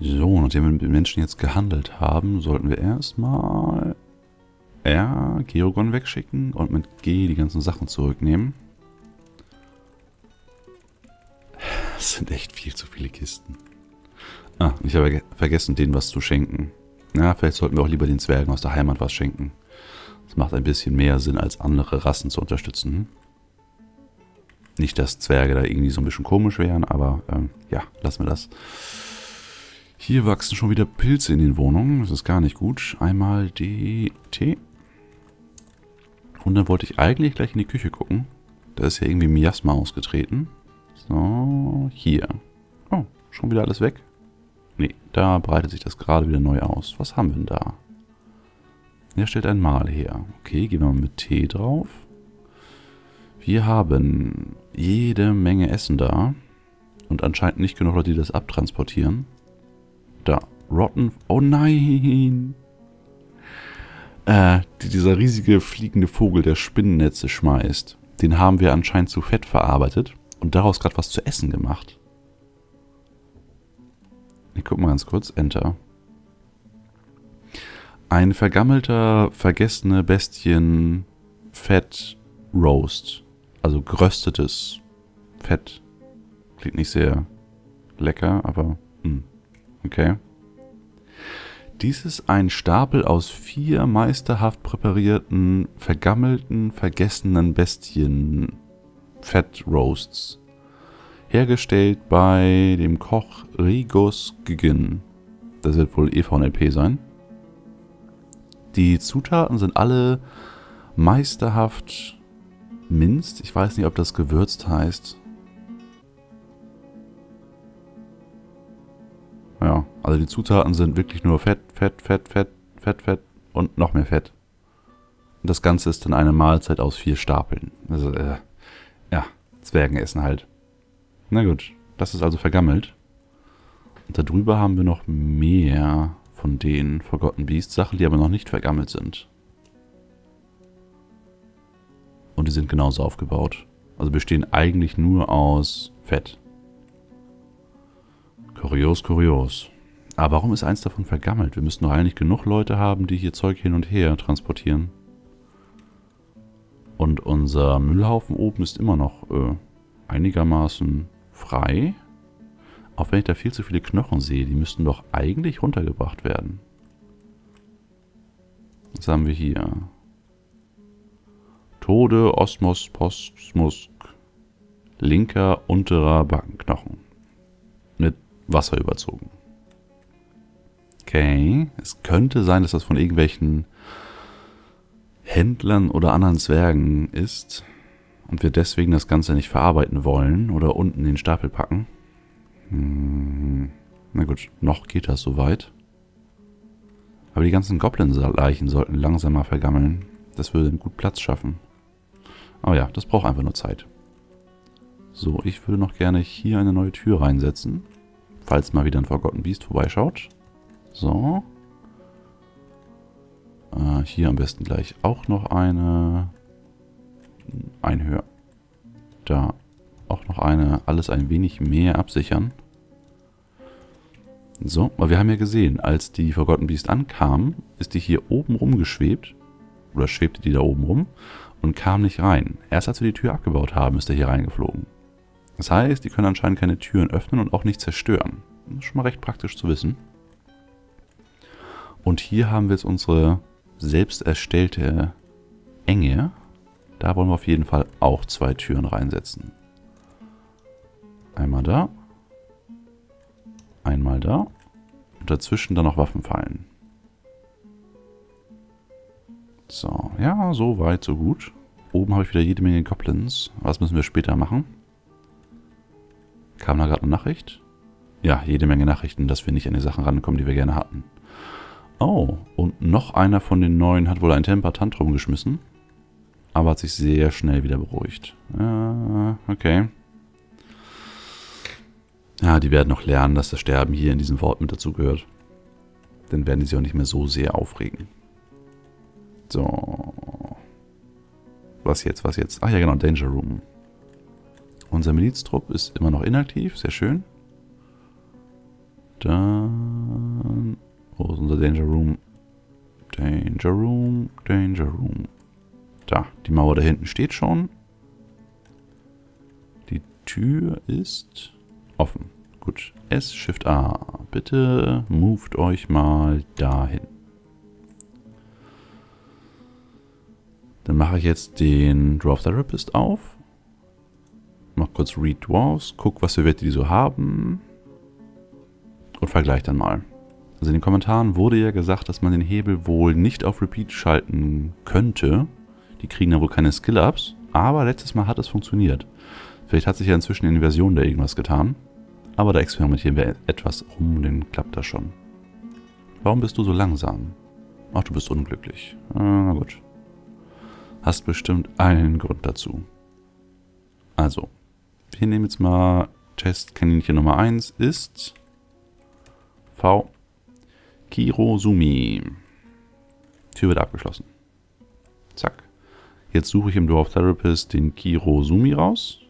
So, nachdem wir mit den Menschen jetzt gehandelt haben, sollten wir erstmal Gerogon wegschicken und mit G die ganzen Sachen zurücknehmen. Das sind echt viel zu viele Kisten. Ah, ich habe vergessen, denen was zu schenken. Na, vielleicht sollten wir auch lieber den Zwergen aus der Heimat was schenken. Das macht ein bisschen mehr Sinn, als andere Rassen zu unterstützen. Nicht, dass Zwerge da irgendwie so ein bisschen komisch wären, aber ja, lassen wir das. Hier wachsen schon wieder Pilze in den Wohnungen. Das ist gar nicht gut. Einmal DT. Und dann wollte ich eigentlich gleich in die Küche gucken. Da ist ja irgendwie Miasma ausgetreten. So, hier. Oh, schon wieder alles weg? Nee, da breitet sich das gerade wieder neu aus. Was haben wir denn da? Er stellt ein Mahl her. Okay, gehen wir mal mit Tee drauf. Wir haben jede Menge Essen da. Und anscheinend nicht genug Leute, die das abtransportieren. Da. Rotten. Oh nein! Dieser riesige fliegende Vogel, der Spinnennetze schmeißt. Den haben wir anscheinend zu Fett verarbeitet und daraus gerade was zu essen gemacht. Ich guck mal ganz kurz. Enter. Ein vergammelter, vergessene Bestien Fett Roast. Also geröstetes Fett. Klingt nicht sehr lecker, aber... Okay. Dies ist ein Stapel aus 4 meisterhaft präparierten, vergammelten, vergessenen Bestien Fat Roasts. Hergestellt bei dem Koch Rigos Ggin. Das wird wohl EVNLP sein. Die Zutaten sind alle meisterhaft minzt. Ich weiß nicht, ob das gewürzt heißt. Ja, also die Zutaten sind wirklich nur Fett, Fett, Fett, Fett, Fett, Fett und noch mehr Fett. Und das Ganze ist dann eine Mahlzeit aus 4 Stapeln. Also, ja, Zwergen essen halt. Na gut, das ist also vergammelt. Und darüber haben wir noch mehr von den Forgotten Beast Sachen, die aber noch nicht vergammelt sind. Und die sind genauso aufgebaut. Also bestehen eigentlich nur aus Fett. Kurios, kurios. Aber warum ist eins davon vergammelt? Wir müssen doch eigentlich genug Leute haben, die hier Zeug hin und her transportieren. Und unser Müllhaufen oben ist immer noch einigermaßen frei. Auch wenn ich da viel zu viele Knochen sehe, die müssten doch eigentlich runtergebracht werden. Was haben wir hier? Tode Osmos Postmusk. Linker unterer Backenknochen. Mit Wasser überzogen. Okay. Es könnte sein, dass das von irgendwelchen Händlern oder anderen Zwergen ist. Und wir deswegen das Ganze nicht verarbeiten wollen. Oder unten in den Stapel packen. Hm. Na gut, noch geht das soweit. Aber die ganzen Goblin-Leichen sollten langsamer vergammeln. Das würde einen guten Platz schaffen. Aber ja, das braucht einfach nur Zeit. So, ich würde noch gerne hier eine neue Tür reinsetzen. Falls mal wieder ein Forgotten Beast vorbeischaut. So. Hier am besten gleich auch noch eine. Einhör. Da auch noch eine. Alles ein wenig mehr absichern. So, aber wir haben ja gesehen, als die Forgotten Beast ankam, ist die hier oben rumgeschwebt. Oder schwebte die da oben rum und kam nicht rein. Erst als wir die Tür abgebaut haben, ist er hier reingeflogen. Das heißt, die können anscheinend keine Türen öffnen und auch nicht zerstören. Das ist schon mal recht praktisch zu wissen. Und hier haben wir jetzt unsere selbst erstellte Enge. Da wollen wir auf jeden Fall auch 2 Türen reinsetzen. Einmal da. Einmal da. Und dazwischen dann noch Waffenfallen. So, ja, so weit, so gut. Oben habe ich wieder jede Menge Goblins. Was müssen wir später machen? Kam da gerade eine Nachricht? Ja, jede Menge Nachrichten, dass wir nicht an die Sachen rankommen, die wir gerne hatten. Oh, und noch einer von den Neuen hat wohl ein Temper-Tantrum geschmissen. Aber hat sich sehr schnell wieder beruhigt. Okay. Ja, die werden noch lernen, dass das Sterben hier in diesem Wort mit dazugehört. Dann werden die sich auch nicht mehr so sehr aufregen. So. Was jetzt, was jetzt? Ach ja, genau, Danger Room. Unser Miliztrupp ist immer noch inaktiv, sehr schön. Da Danger Room. Danger Room, Danger Room. Da, die Mauer da hinten steht schon. Die Tür ist offen. Gut, S, Shift A. Bitte moved euch mal dahin. Dann mache ich jetzt den Dwarf Therapist auf. Mach kurz Read Dwarfs, guck, was für Werte die so haben. Und vergleich dann mal. Also in den Kommentaren wurde ja gesagt, dass man den Hebel wohl nicht auf Repeat schalten könnte. Die kriegen dann wohl keine Skill-Ups. Aber letztes Mal hat es funktioniert. Vielleicht hat sich ja inzwischen in der Version da irgendwas getan. Aber da experimentieren wir etwas rum, dann klappt das schon. Warum bist du so langsam? Ach, du bist unglücklich. Na gut. Hast bestimmt einen Grund dazu. Also, wir nehmen jetzt mal Testkaninchen Nummer 1 ist V. Kirozumi. Tür wird abgeschlossen. Zack. Jetzt suche ich im Dwarf Therapist den Kirozumi raus.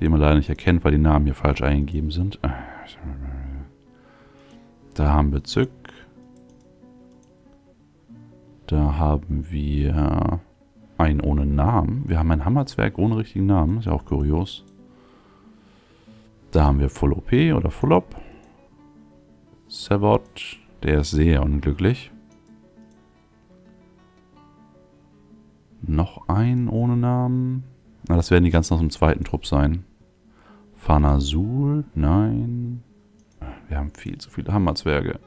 Den man leider nicht erkennt, weil die Namen hier falsch eingegeben sind. Da haben wir Zück. Da haben wir einen ohne Namen. Wir haben einen Hammerzwerg ohne richtigen Namen. Ist ja auch kurios. Da haben wir Full OP oder Full Op. Savot, der ist sehr unglücklich. Noch ein ohne Namen. Na, das werden die ganzen aus dem zweiten Trupp sein. Fanasul, nein. Wir haben viel zu viele Hammerzwerge.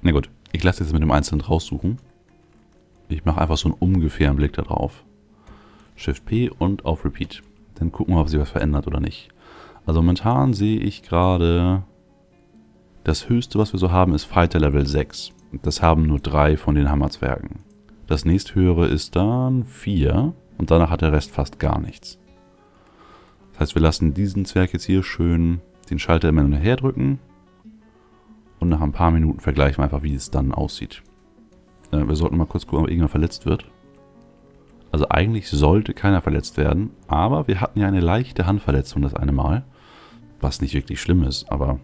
Na gut, ich lasse jetzt mit dem Einzelnen raussuchen. Ich mache einfach so einen ungefähren Blick da drauf. Shift P und auf Repeat. Dann gucken wir, ob sich was verändert oder nicht. Also momentan sehe ich gerade, das höchste, was wir so haben, ist Fighter Level 6. Das haben nur 3 von den Hammerzwergen. Das nächsthöhere ist dann 4 und danach hat der Rest fast gar nichts. Das heißt, wir lassen diesen Zwerg jetzt hier schön den Schalter immer hin und her drücken. Und nach ein paar Minuten vergleichen wir einfach, wie es dann aussieht. Wir sollten mal kurz gucken, ob irgendwer verletzt wird. Also eigentlich sollte keiner verletzt werden, aber wir hatten ja eine leichte Handverletzung das eine Mal. Was nicht wirklich schlimm ist, aber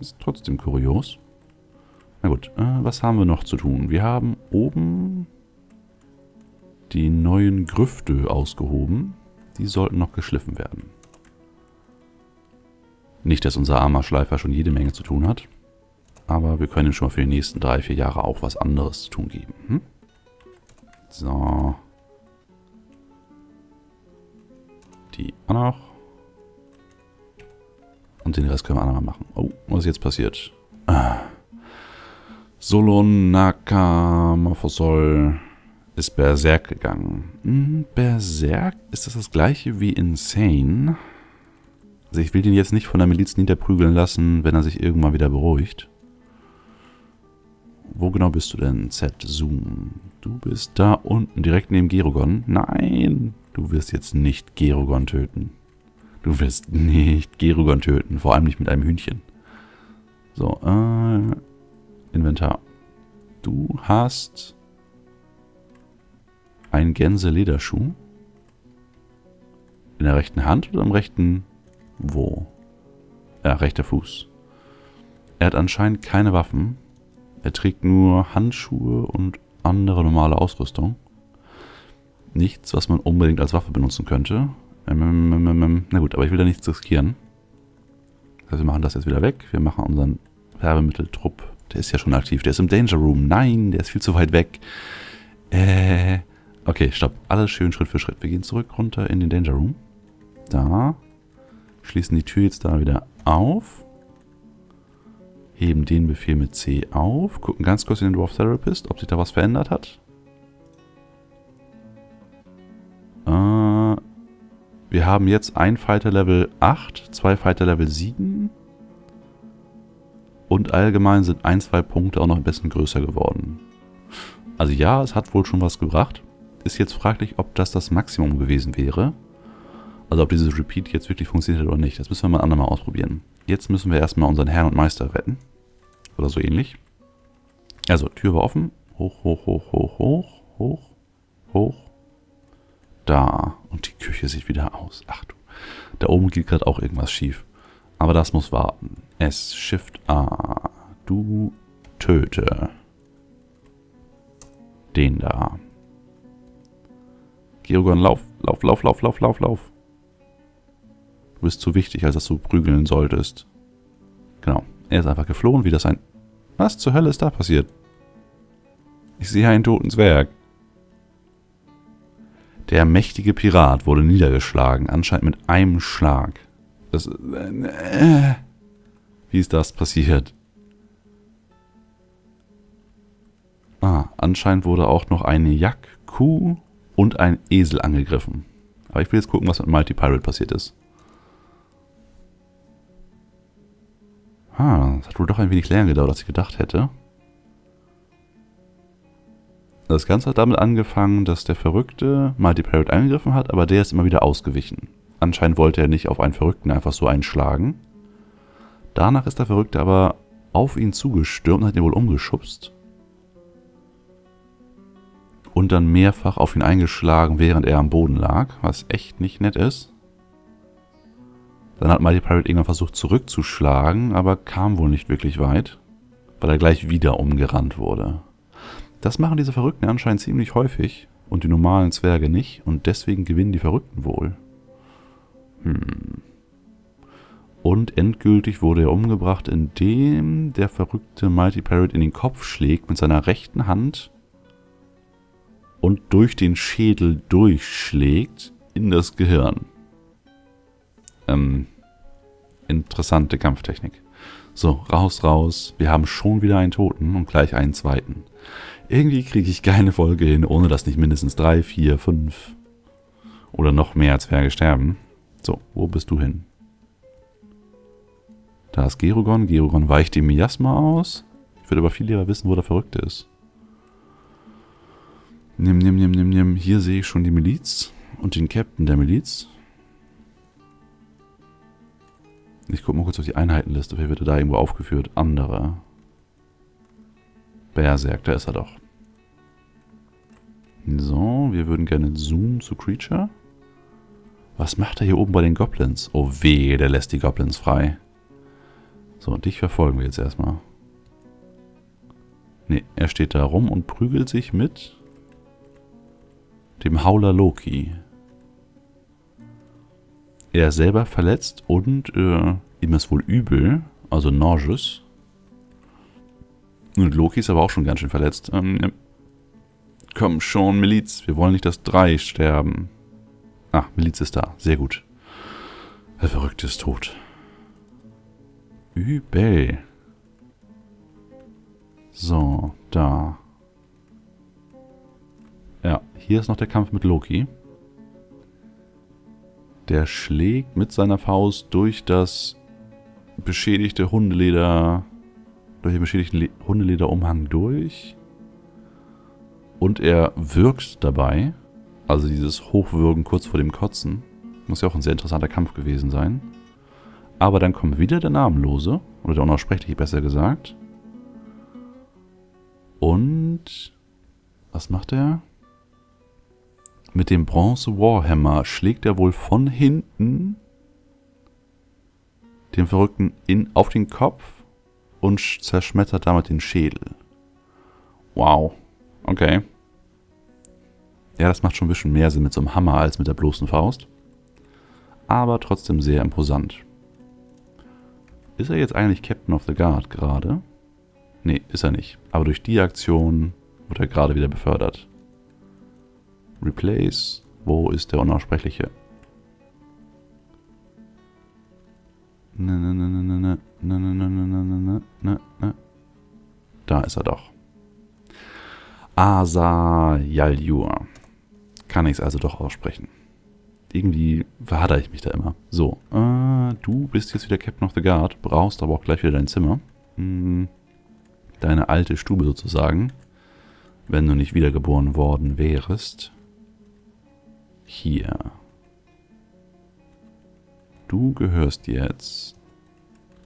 ist trotzdem kurios. Na gut, was haben wir noch zu tun? Wir haben oben die neuen Grüfte ausgehoben. Die sollten noch geschliffen werden. Nicht, dass unser armer Schleifer schon jede Menge zu tun hat. Aber wir können ihm schon mal für die nächsten 3-4 Jahre auch was anderes zu tun geben. Hm? So. Die auch noch. Und den Rest können wir auch noch mal machen. Oh, was ist jetzt passiert? Solonaka Mofosol ist Berserk gegangen. Berserk? Ist das gleiche wie Insane? Also ich will den jetzt nicht von der Miliz niederprügeln lassen, wenn er sich irgendwann wieder beruhigt. Wo genau bist du denn, Z-Zoom? Du bist da unten, direkt neben Gerogon. Nein, du wirst jetzt nicht Gerogon töten. Du wirst nicht Gerogon töten, vor allem nicht mit einem Hühnchen. So, Inventar. Du hast einen Gänselederschuh. In der rechten Hand oder im rechten... Wo? Rechter Fuß. Er hat anscheinend keine Waffen. Er trägt nur Handschuhe und andere normale Ausrüstung. Nichts, was man unbedingt als Waffe benutzen könnte. Na gut, aber ich will da nichts riskieren. Das heißt, wir machen das jetzt wieder weg. Wir machen unseren Werbemitteltrupp. Der ist ja schon aktiv. Der ist im Danger Room. Nein, der ist viel zu weit weg. Okay, stopp. Alles schön Schritt für Schritt. Wir gehen zurück runter in den Danger Room. Da. Schließen die Tür jetzt da wieder auf. Heben den Befehl mit C auf. Gucken ganz kurz in den Dwarf Therapist, ob sich da was verändert hat. Wir haben jetzt ein Fighter Level 8, 2 Fighter Level 7. Und allgemein sind 1-2 Punkte auch noch ein bisschen größer geworden. Also ja, es hat wohl schon was gebracht. Ist jetzt fraglich, ob das Maximum gewesen wäre. Also ob dieses Repeat jetzt wirklich funktioniert hat oder nicht. Das müssen wir mal andermal ausprobieren. Jetzt müssen wir erstmal unseren Herrn und Meister retten. Oder so ähnlich. Also, Tür war offen. Hoch, hoch, hoch, hoch, hoch, hoch, hoch. Da. Und die Küche sieht wieder aus. Ach du. Da oben geht gerade auch irgendwas schief. Aber das muss warten. S, Shift A. Du töte den da. Gerogon, lauf, lauf, lauf, lauf, lauf, lauf, lauf. Du bist zu wichtig, als dass du prügeln solltest. Genau. Er ist einfach geflohen, wie das ein... Was zur Hölle ist da passiert? Ich sehe einen toten Zwerg. Der mächtige Pirat wurde niedergeschlagen, anscheinend mit einem Schlag. Das... Wie ist das passiert? Ah, anscheinend wurde auch noch eine Jack-Kuh und ein Esel angegriffen. Aber ich will jetzt gucken, was mit Mighty Pirate passiert ist. Ah, das hat wohl doch ein wenig länger gedauert, als ich gedacht hätte. Das Ganze hat damit angefangen, dass der Verrückte Mighty Parrot angegriffen hat, aber der ist immer wieder ausgewichen. Anscheinend wollte er nicht auf einen Verrückten einfach so einschlagen. Danach ist der Verrückte aber auf ihn zugestürmt und hat ihn wohl umgeschubst. Und dann mehrfach auf ihn eingeschlagen, während er am Boden lag, was echt nicht nett ist. Dann hat Mighty Parrot irgendwann versucht zurückzuschlagen, aber kam wohl nicht wirklich weit, weil er gleich wieder umgerannt wurde. Das machen diese Verrückten anscheinend ziemlich häufig und die normalen Zwerge nicht und deswegen gewinnen die Verrückten wohl. Hm. Und endgültig wurde er umgebracht, indem der verrückte Mighty Parrot in den Kopf schlägt mit seiner rechten Hand und durch den Schädel durchschlägt in das Gehirn. Interessante Kampftechnik. So, raus, raus. Wir haben schon wieder einen Toten und gleich einen zweiten. Irgendwie kriege ich keine Folge hin, ohne dass nicht mindestens 3, 4, 5 oder noch mehr Zwerge sterben. So, wo bist du hin? Da ist Gerugon. Gerugon weicht dem Miasma aus. Ich würde aber viel lieber wissen, wo der Verrückte ist. Nimm, nimm, nimm, nimm, nimm. Hier sehe ich schon die Miliz und den Captain der Miliz. Ich gucke mal kurz auf die Einheitenliste. Wer wird da irgendwo aufgeführt? Andere. Berserk, da ist er doch. So, wir würden gerne zoomen zu Creature. Was macht er hier oben bei den Goblins? Oh weh, der lässt die Goblins frei. So, und dich verfolgen wir jetzt erstmal. Ne, er steht da rum und prügelt sich mit dem Hauler Loki. Er ist selber verletzt und ihm ist wohl übel, also Norgous. Und Loki ist aber auch schon ganz schön verletzt. Komm schon, Miliz, wir wollen nicht, dass 3 sterben. Ah, Miliz ist da, sehr gut. Der Verrückte ist tot. Übel. So, da. Ja, hier ist noch der Kampf mit Loki. Der schlägt mit seiner Faust durch das beschädigte Hundeleder, durch den beschädigten Hundelederumhang durch. Und er wirkt dabei. Also dieses Hochwürgen kurz vor dem Kotzen. Muss ja auch ein sehr interessanter Kampf gewesen sein. Aber dann kommt wieder der Namenlose. Oder der Unaussprechliche besser gesagt. Und... Was macht er? Mit dem Bronze Warhammer schlägt er wohl von hinten den Verrückten auf den Kopf und zerschmettert damit den Schädel. Wow. Okay. Ja, das macht schon ein bisschen mehr Sinn mit so einem Hammer als mit der bloßen Faust. Aber trotzdem sehr imposant. Ist er jetzt eigentlich Captain of the Guard gerade? Nee, ist er nicht. Aber durch die Aktion wird er gerade wieder befördert. Replace. Wo ist der Unaussprechliche? Da ist er doch. Asa Yaljua. Kann ich es also doch aussprechen. Irgendwie verhadere ich mich da immer. So, du bist jetzt wieder Captain of the Guard, brauchst aber auch gleich wieder dein Zimmer. Deine alte Stube sozusagen. Wenn du nicht wiedergeboren worden wärest. Hier. Du gehörst jetzt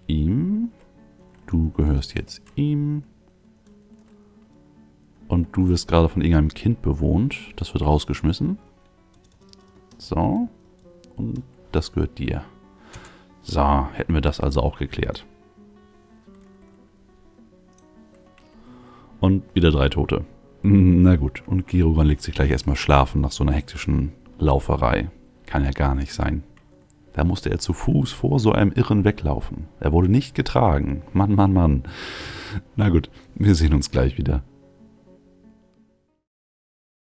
ihm. Du gehörst jetzt ihm. Und du wirst gerade von irgendeinem Kind bewohnt. Das wird rausgeschmissen. So. Und das gehört dir. So, hätten wir das also auch geklärt. Und wieder 3 Tote. Na gut, und Gerugon legt sich gleich erstmal schlafen nach so einer hektischen Lauferei. Kann ja gar nicht sein. Da musste er zu Fuß vor so einem Irren weglaufen. Er wurde nicht getragen. Mann, Mann, Mann. Na gut, wir sehen uns gleich wieder.